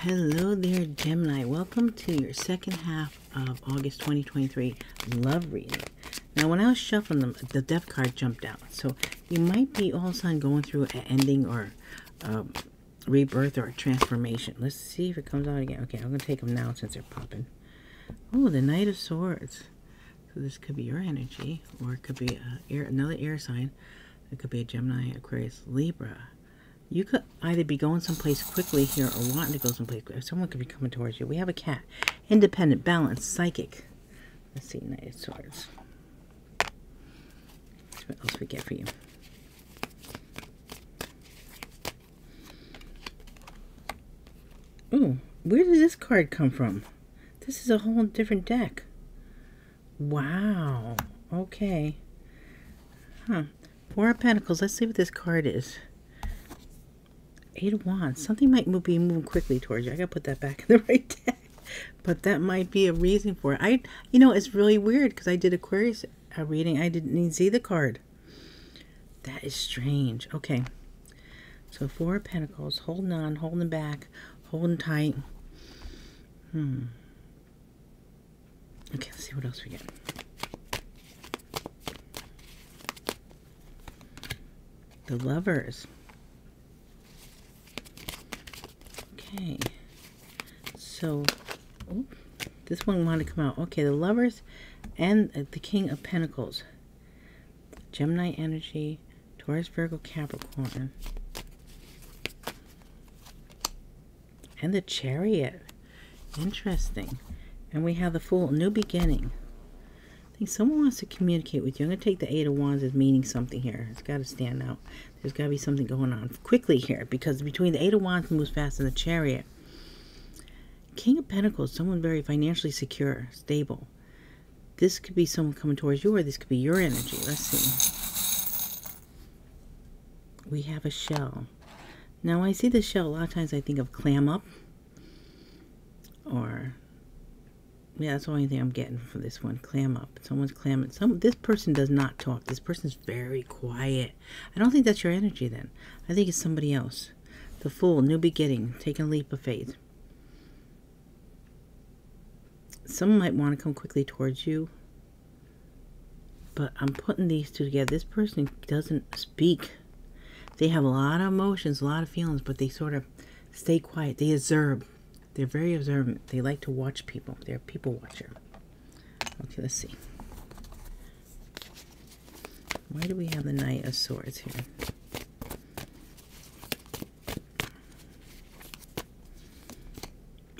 Hello there, Gemini. Welcome to your second half of August 2023 love reading. Now, when I was shuffling them, the death card jumped out. So you might be all of a sudden going through an ending or rebirth or a transformation. Let's see if it comes out again. Okay, I'm going to take them now since they're popping. Oh, the Knight of Swords. So this could be your energy, or it could be another air sign. It could be a Gemini, Aquarius, Libra. You could either be going someplace quickly here or wanting to go someplace quickly. Someone could be coming towards you. We have a cat. Independent, balanced, psychic. Let's see, Knight of Swords. That's what else we get for you. Ooh, where did this card come from? This is a whole different deck. Wow. Okay. Huh. Four of Pentacles. Let's see what this card is. Eight of Wands. Something might be moving quickly towards you. I gotta put that back in the right deck. But that might be a reason for it. You know, it's really weird because I did Aquarius reading. I didn't even see the card. That is strange. Okay. So Four of Pentacles. Holding on, holding back, holding tight. Okay, let's see what else we get. The Lovers. Okay, so this one wanted to come out. Okay, the Lovers and the King of Pentacles. Gemini energy, Taurus, Virgo, Capricorn. And the Chariot. Interesting. And we have the Fool, new beginning. I think someone wants to communicate with you. I'm going to take the Eight of Wands as meaning something here. It's got to stand out. There's got to be something going on quickly here, because between the Eight of Wands moves fast and the Chariot. King of Pentacles, someone very financially secure, stable. This could be someone coming towards you, or this could be your energy. Let's see. We have a shell. Now, when I see the shell, a lot of times I think of clam up. Or... yeah, that's the only thing I'm getting for this one. Clam up. Someone's clamming. This person does not talk. This person's very quiet. I don't think that's your energy then. I think it's somebody else. The Fool, new beginning, taking a leap of faith. Someone might want to come quickly towards you. But I'm putting these two together. This person doesn't speak. They have a lot of emotions, a lot of feelings, but they sort of stay quiet. They observe. They're very observant. They like to watch people. They're a people watcher. Okay, let's see. Why do we have the Knight of Swords here?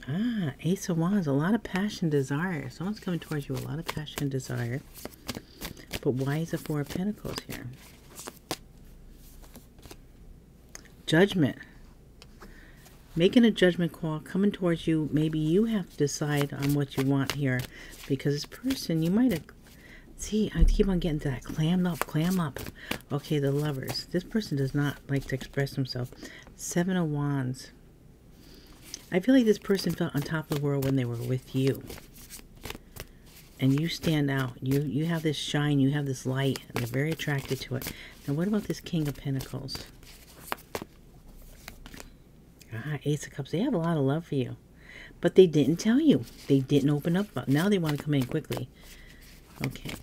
Ah, Ace of Wands. A lot of passion, desire. Someone's coming towards you. A lot of passion and desire. But why is the Four of Pentacles here? Judgment. Making a judgment call, coming towards you. Maybe you have to decide on what you want here, because this person, you might have... see, I keep on getting to that. Clam up, clam up. Okay, the Lovers. This person does not like to express themselves. Seven of Wands. I feel like this person felt on top of the world when they were with you. And you stand out. You have this shine, you have this light, and they're very attracted to it. Now, what about this King of Pentacles? Ace of Cups. They have a lot of love for you, but they didn't tell you. They didn't open up about. Now they want to come in quickly. Okay,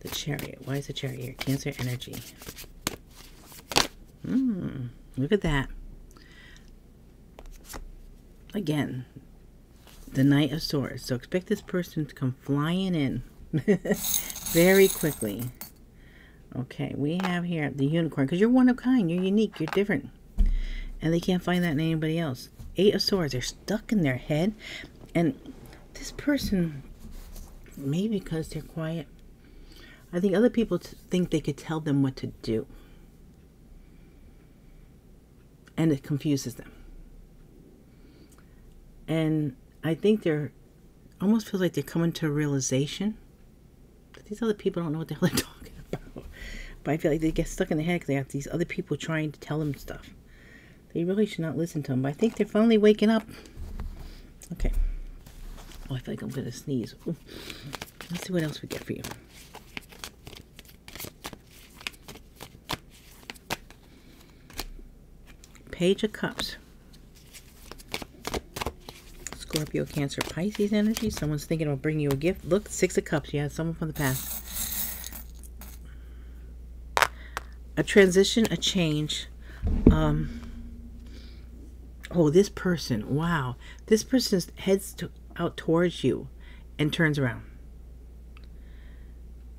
the Chariot. Why is the Chariot here? Cancer energy. Look at that. Again, the Knight of Swords. So expect this person to come flying in very quickly. Okay, we have here the Unicorn, because you're one of a kind. You're unique. You're different. And they can't find that in anybody else. Eight of Swords. They're stuck in their head. And this person, maybe because they're quiet, I think other people think they could tell them what to do. And it confuses them. And I think they're... almost feels like they're coming to a realization that these other people don't know what the hell they're talking about. But I feel like they get stuck in their head because they have these other people trying to tell them stuff. They really should not listen to them, but I think they're finally waking up. Okay. Oh, I feel like I'm going to sneeze. Ooh. Let's see what else we get for you. Page of Cups. Scorpio, Cancer, Pisces energy. Someone's thinking about bringing you a gift. Look, Six of Cups. You had someone from the past. A transition, a change. Oh, this person. Wow. This person heads out towards you and turns around.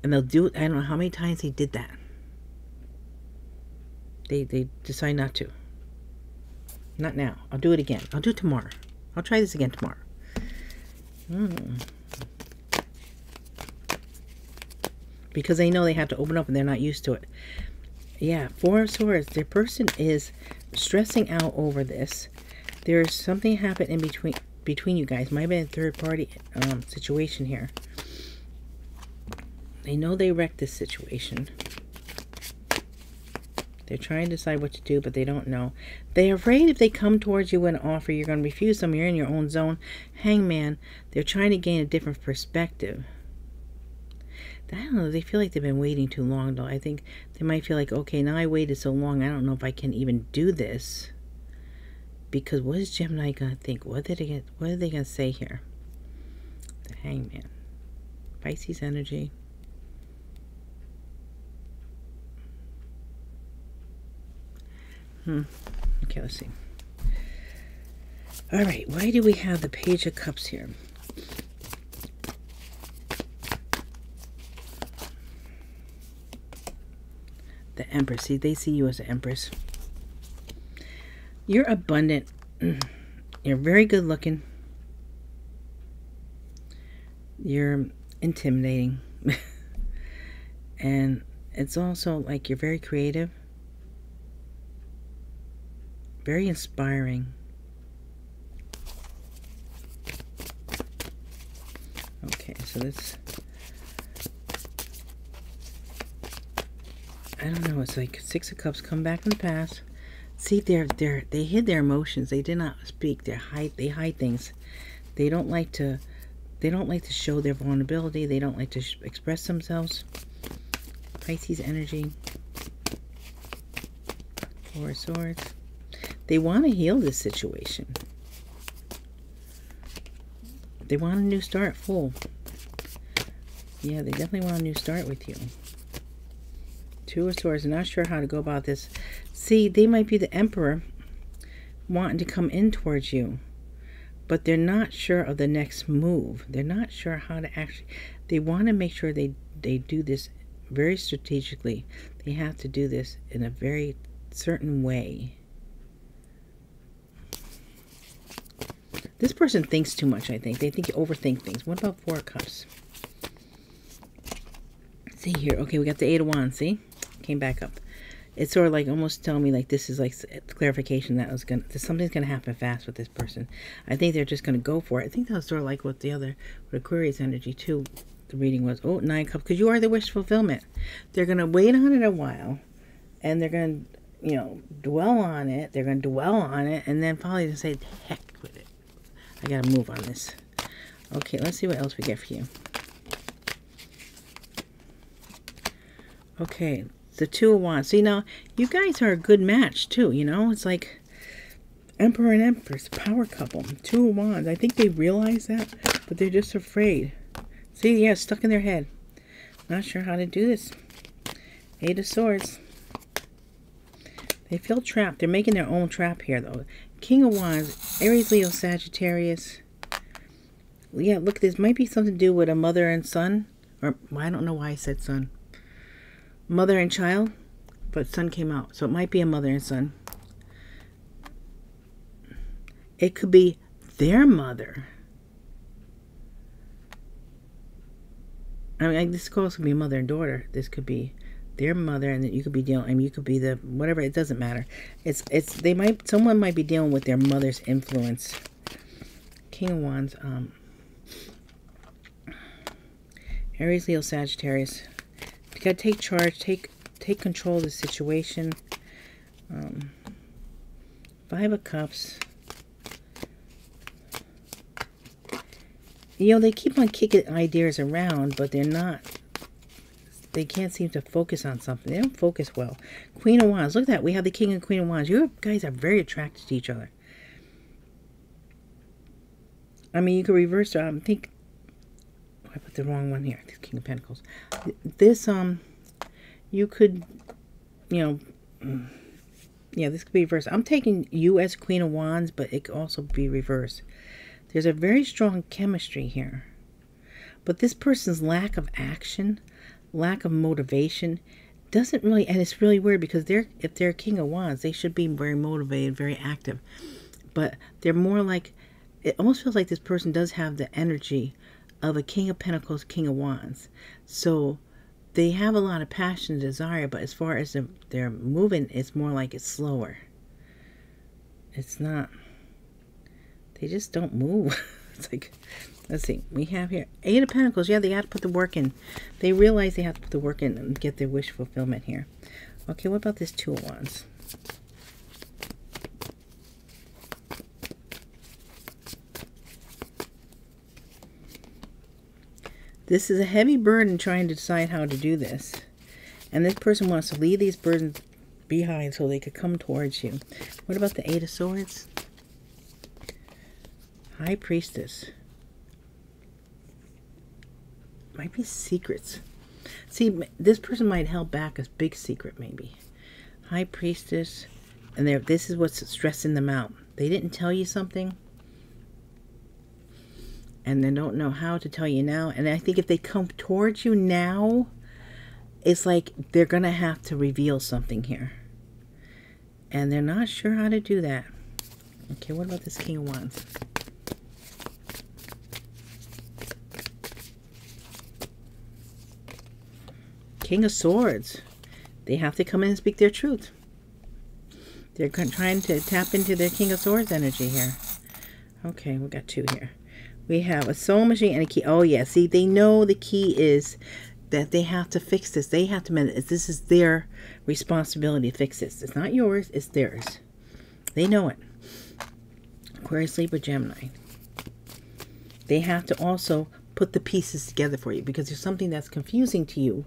And they'll do it. I don't know how many times he did that. They decide not to. Not now. I'll do it again. I'll do it tomorrow. I'll try this again tomorrow. Because they know they have to open up and they're not used to it. Yeah, Four of Swords. Their person is stressing out over this. There's something happened in between you guys. Might have been a third-party situation here. They know they wrecked this situation. They're trying to decide what to do, but they don't know. They're afraid if they come towards you and offer, you're going to refuse them. You're in your own zone. Hangman, they're trying to gain a different perspective. I don't know. They feel like they've been waiting too long, though. I think they might feel like, okay, now I waited so long. I don't know if I can even do this. Because what is Gemini going to think? What are they going to say here? The Hangman. Pisces energy. Okay, let's see. All right, why do we have the Page of Cups here? The Empress. See, they see you as an Empress. You're abundant. You're very good looking. You're intimidating. And it's also like you're very creative. Very inspiring. Okay, so that's... I don't know. It's like Six of Cups come back from the past. See, they hid their emotions. They did not speak. They hide things. They don't like to show their vulnerability. They don't like to express themselves. Pisces energy. Four of Swords. They want to heal this situation. They want a new start, Fool. Yeah, they definitely want a new start with you. Two of Swords. Not sure how to go about this. See, they might be the Emperor wanting to come in towards you. But they're not sure of the next move. They're not sure how to actually... They want to make sure they do this very strategically. They have to do this in a very certain way. This person thinks too much, I think. They think you overthink things. What about Four of Cups? See here. Okay, we got the Eight of Wands. See? Came back up. It's sort of like almost telling me like this is like clarification that was going to... Something's going to happen fast with this person. I think they're just going to go for it. I think that was sort of like what the other... What Aquarius energy, too, the reading was. Oh, Nine of Cups. Because you are the wish fulfillment. They're going to wait on it a while. And they're going to, you know, dwell on it. They're going to dwell on it. And then probably just say, heck with it. I gotta move on this. Okay, let's see what else we get for you. Okay, the Two of Wands. See, now, you guys are a good match, too, you know? It's like Emperor and Empress, power couple. Two of Wands. I think they realize that, but they're just afraid. See, yeah, stuck in their head. Not sure how to do this. Eight of Swords. They feel trapped. They're making their own trap here, though. King of Wands, Aries, Leo, Sagittarius. Yeah, look, this might be something to do with a mother and son. Or, well, I don't know why I said son. Mother and child, but son came out. So it might be a mother and son. It could be their mother. I mean, this could be mother and daughter. This could be their mother, and that you could be dealing, and you could be the whatever. It doesn't matter. It's they might, someone might be dealing with their mother's influence. King of Wands, Aries, Leo, Sagittarius. You gotta take charge, take control of the situation. Five of Cups. You know, they keep on kicking ideas around, but they're not. They can't seem to focus on something. They don't focus well. Queen of Wands. Look at that. We have the King and Queen of Wands. You guys are very attracted to each other. I mean, you could reverse it. Think, oh, I put the wrong one here. The King of Pentacles. This, you could, you know, yeah, this could be reversed. I'm taking you as Queen of Wands, but it could also be reversed. There's a very strong chemistry here. But this person's lack of action, lack of motivation, doesn't really, and it's really weird because they're, if they're King of Wands, they should be very motivated, very active. But they're more like, it almost feels like this person does have the energy of a King of Pentacles, King of Wands. So they have a lot of passion and desire, but as far as they're moving, it's more like it's slower. It's not, they just don't move. It's like, let's see, we have here Eight of Pentacles. Yeah, they got to put the work in. They realize they have to put the work in and get their wish fulfillment here. Okay, what about this Two of Wands? This is a heavy burden trying to decide how to do this. And this person wants to leave these burdens behind so they could come towards you. What about the Eight of Swords? High Priestess. Might be secrets. See, this person might hold back a big secret, maybe. High Priestess. And this is what's stressing them out. They didn't tell you something, and they don't know how to tell you now. And I think if they come towards you now, it's like they're going to have to reveal something here. And they're not sure how to do that. Okay, what about this King of Wands? King of Swords. They have to come in and speak their truth. They're trying to tap into their King of Swords energy here. Okay, we got two here. We have a soul machine and a key. Oh, yeah. See, they know the key is that they have to fix this. They have to manage it. This is their responsibility to fix this. It's not yours. It's theirs. They know it. Aquarius, Libra, Gemini. They have to also put the pieces together for you because there's something that's confusing to you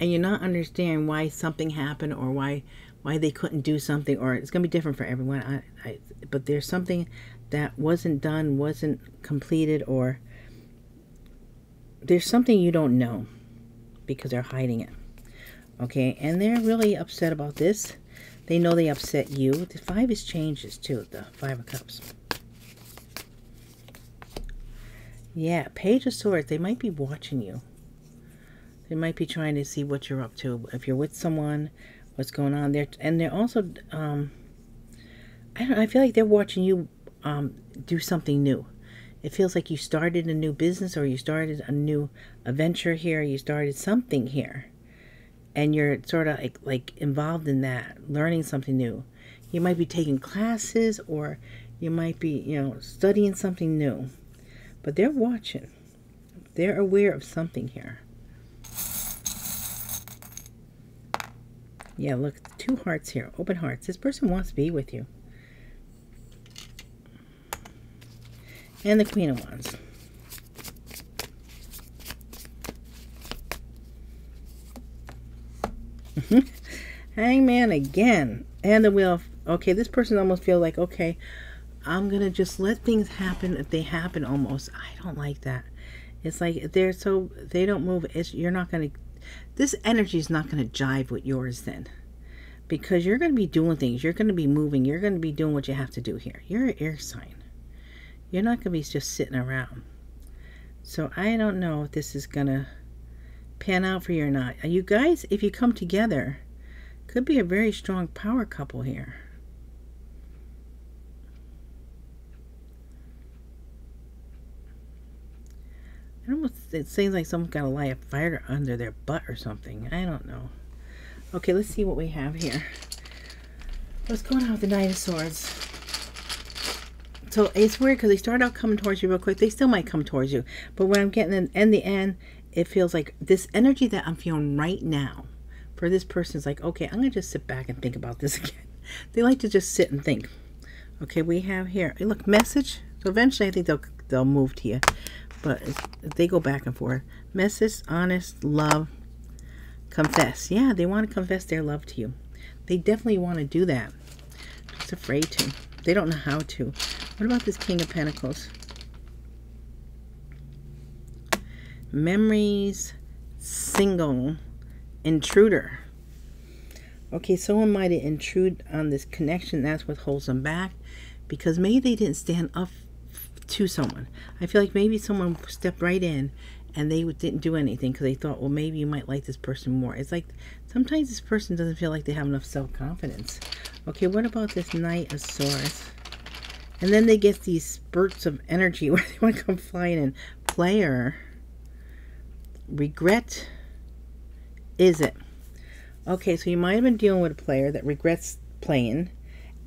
and you're not understanding why something happened or why they couldn't do something, or it's going to be different for everyone. But there's something that wasn't done, wasn't completed, or there's something you don't know because they're hiding it. Okay, and they're really upset about this. They know they upset you. The Five is changes too, the Five of Cups. Yeah, Page of Swords. They might be watching you. They might be trying to see what you're up to. If you're with someone, what's going on there. And they're also, I don't know, I feel like they're watching you do something new. It feels like you started a new business, or you started a new adventure here. You started something here. And you're sort of like involved in that, learning something new. You might be taking classes, or you might be, you know, studying something new. But they're watching. They're aware of something here. Yeah, look, two hearts here, open hearts. This person wants to be with you. And the Queen of Wands. Hangman again. And the Wheel. Okay, this person almost feels like, okay, I'm going to just let things happen if they happen almost. I don't like that. It's like they're so, they don't move. It's, you're not going to, this energy is not going to jive with yours then. Because you're going to be doing things. You're going to be moving. You're going to be doing what you have to do here. You're an air sign. You're not going to be just sitting around. So I don't know if this is going to pan out for you or not. You guys, if you come together, could be a very strong power couple here. I don't know, it seems like someone's got to light a fire under their butt or something. I don't know. Okay, let's see what we have here. What's going on with the Nine of Swords? So it's weird because they start out coming towards you real quick. They still might come towards you. But when I'm getting in the end, it feels like this energy that I'm feeling right now for this person is like, okay, I'm going to just sit back and think about this again. They like to just sit and think. Okay, we have here, hey, look, message. So eventually I think they'll move to you. But they go back and forth. Message, honest, love, confess. Yeah, they want to confess their love to you. They definitely want to do that. Just afraid to. They don't know how to. What about this King of Pentacles? memories, single, intruder. Okay, someone might intrude on this connection. That's what holds them back, because maybe they didn't stand up to someone. I feel like maybe someone stepped right in and they didn't do anything because they thought, well, maybe you might like this person more. It's like sometimes this person doesn't feel like they have enough self-confidence. Okay, what about this Knight of Swords? And then they get these spurts of energy where they want to come flying in. Player, regret, is it? Okay, so you might have been dealing with a player that regrets playing,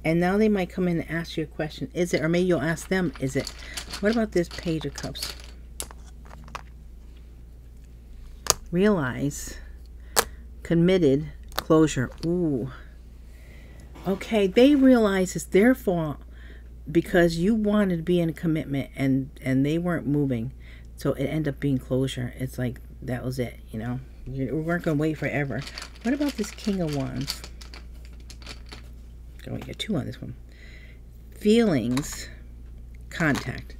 and now they might come in and ask you a question. Is it? Or maybe you'll ask them, is it? What about this Page of Cups? Realize, committed, closure. Ooh. Okay, they realize it's their fault because you wanted to be in a commitment and they weren't moving. So it ended up being closure. It's like, that was it, you know? You weren't going to wait forever. What about this King of Wands? Going to get two on this one. Feelings, contact.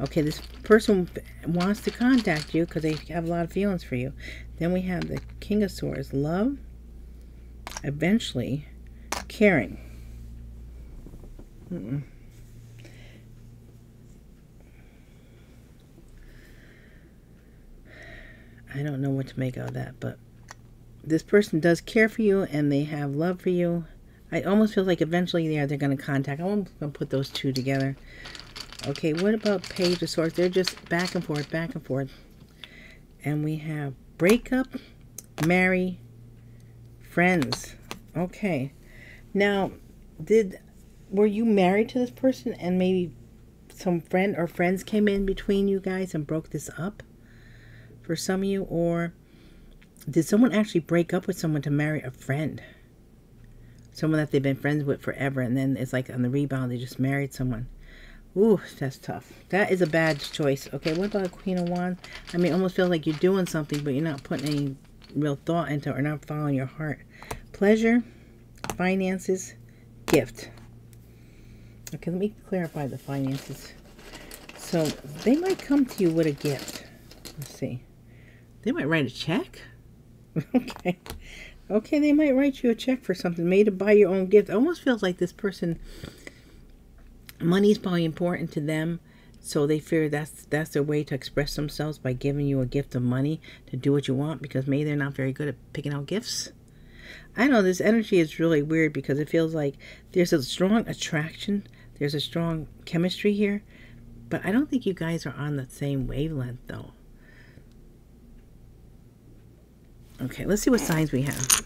Okay, this person wants to contact you because they have a lot of feelings for you. Then we have the King of Swords, love, eventually, caring. I don't know what to make out of that, but this person does care for you and they have love for you. I almost feel like eventually they're going to contact. I'm going to put those two together. Okay, what about Page of Swords? They're just back and forth, back and forth. And we have breakup, marry, friends. Okay. Now, were you married to this person and maybe some friend or friends came in between you guys and broke this up for some of you? Or did someone actually break up with someone to marry a friend? Someone that they've been friends with forever, and then it's like on the rebound, they just married someone. Ooh, that's tough. That is a bad choice. Okay, what about Queen of Wands? I mean, almost feels like you're doing something, but you're not putting any real thought into it or not following your heart. Pleasure, finances, gift. Okay, let me clarify the finances. So they might come to you with a gift. Let's see. They might write a check. Okay. Okay, they might write you a check for something, made to buy your own gift. It almost feels like this person, money's probably important to them, so they fear that's their way to express themselves by giving you a gift of money to do what you want, because maybe they're not very good at picking out gifts. I know this energy is really weird because it feels like there's a strong attraction, there's a strong chemistry here, but I don't think you guys are on the same wavelength though. Okay, let's see what signs we have.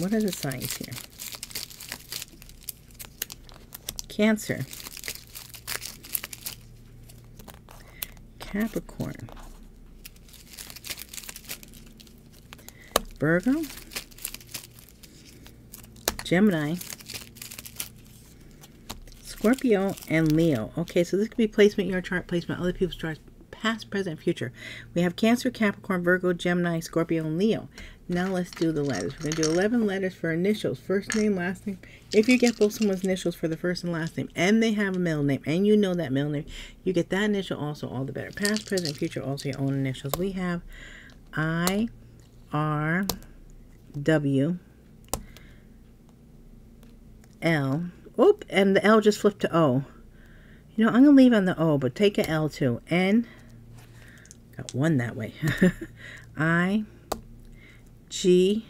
What are the signs here? Cancer, Capricorn, Virgo, Gemini, Scorpio, and Leo. Okay, so this could be placement in your chart, placement other people's charts, past, present, future. We have Cancer, Capricorn, Virgo, Gemini, Scorpio, and Leo. Now let's do the letters. We're going to do 11 letters for initials. First name, last name. If you get both someone's initials for the first and last name, and they have a middle name, and you know that middle name, you get that initial also, all the better. Past, present, future, also your own initials. We have I, R, W, L. Oop, and the L just flipped to O. You know, I'm going to leave on the O, but take an L too. N. Got one that way. I, G,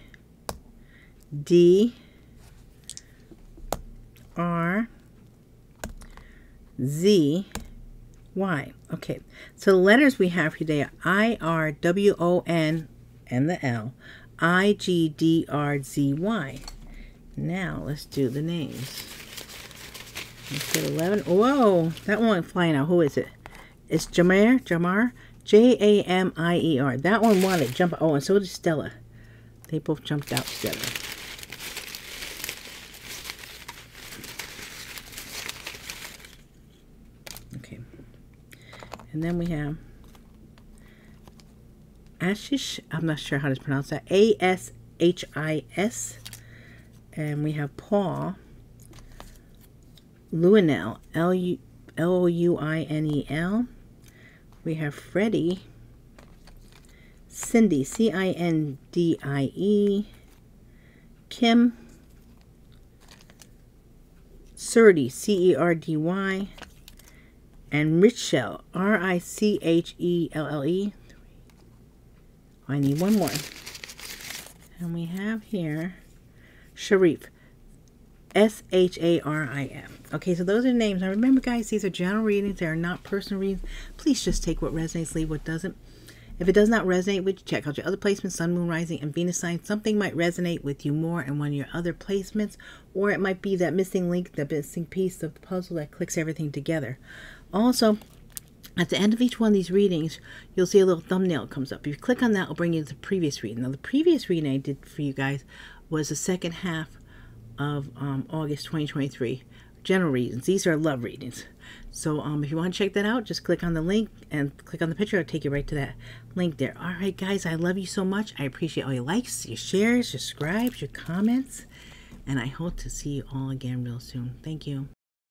D, R, Z, Y. Okay, so the letters we have today are I, R, W, O, N, and the L. I, G, D, R, Z, Y. Now let's do the names. Let's get 11. Whoa, that one flying out. Who is it? It's Jameer, Jamar. J-A-M-I-E-R. That one wanted to jump. Oh, and so did Stella. They both jumped out together. Okay. And then we have Ashish. I'm not sure how to pronounce that. A-S-H-I-S. And we have Paul. Luinel. L-O-U-I-N-E-L. We have Freddie, Cindy, C-I-N-D-I-E, Kim, Cerdy, C-E-R-D-Y, and Richelle, R-I-C-H-E-L-L-E. I need one more. And we have here Sharif, S-H-A-R-I-F. Okay, so those are names. Now remember, guys, these are general readings. They are not personal readings. Please just take what resonates, leave what doesn't. If it does not resonate with you, check out your other placements, Sun, Moon, Rising, and Venus signs. Something might resonate with you more in one of your other placements, or it might be that missing link, the missing piece of the puzzle that clicks everything together. Also, at the end of each one of these readings, you'll see a little thumbnail comes up. If you click on that, it'll bring you to the previous reading. Now, the previous reading I did for you guys was the second half of August 2023. General readings. These are love readings. So if you want to check that out, just click on the link and click on the picture. I'll take you right to that link there. All right, guys, I love you so much. I appreciate all your likes, your shares, your subscribes, your comments, and I hope to see you all again real soon. Thank you.